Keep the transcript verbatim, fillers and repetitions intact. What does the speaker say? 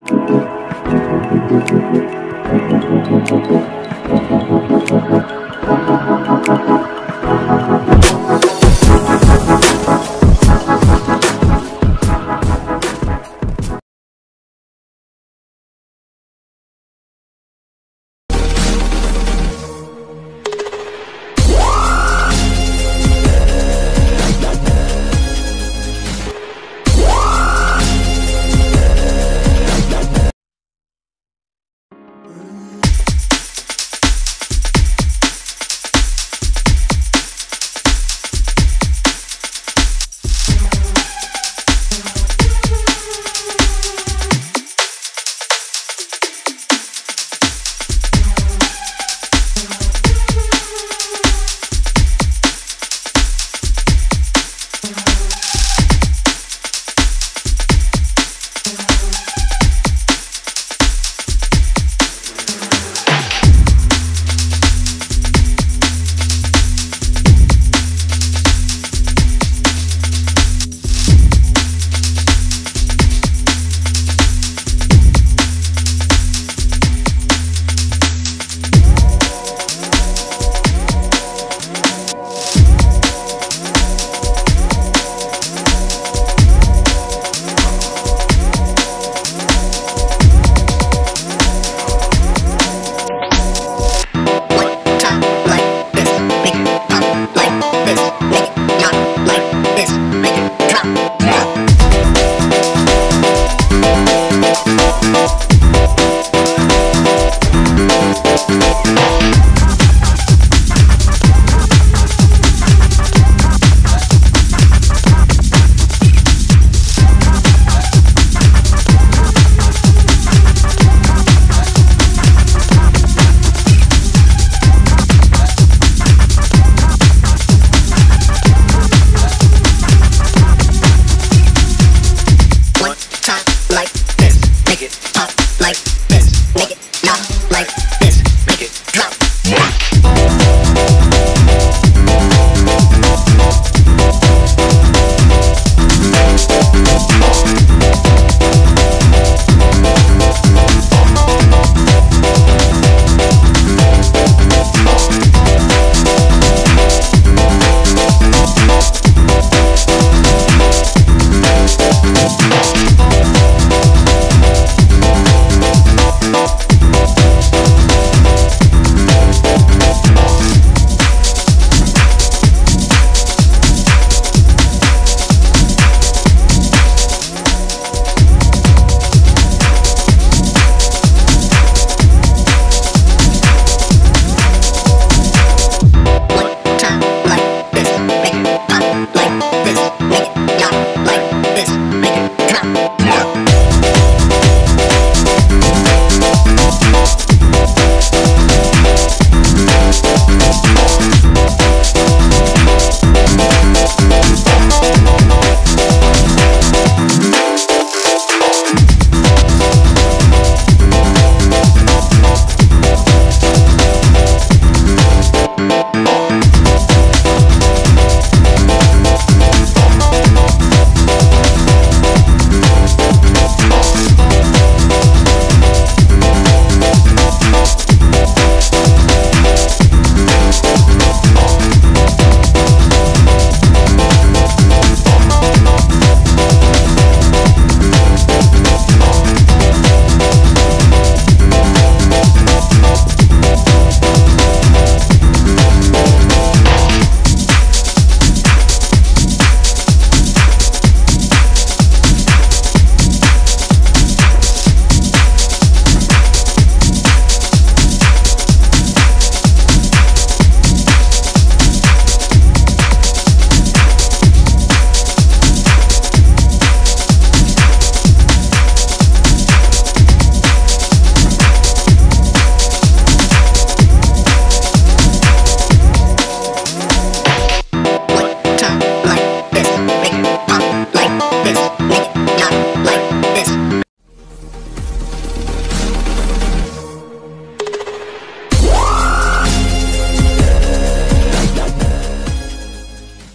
Like